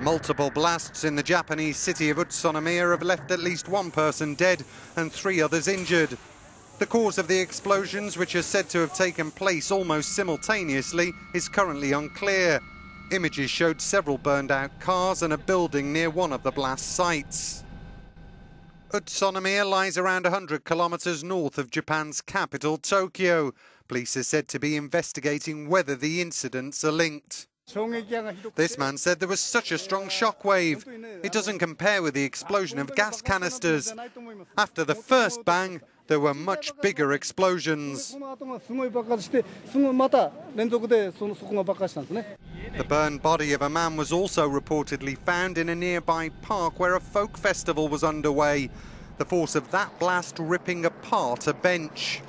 Multiple blasts in the Japanese city of Utsunomiya have left at least one person dead and 3 others injured. The cause of the explosions, which are said to have taken place almost simultaneously, is currently unclear. Images showed several burned-out cars and a building near one of the blast sites. Utsunomiya lies around 100 kilometers north of Japan's capital, Tokyo. Police are said to be investigating whether the incidents are linked. This man said there was such a strong shockwave. It doesn't compare with the explosion of gas canisters. After the first bang, there were much bigger explosions. The burned body of a man was also reportedly found in a nearby park where a folk festival was underway, the force of that blast ripping apart a bench.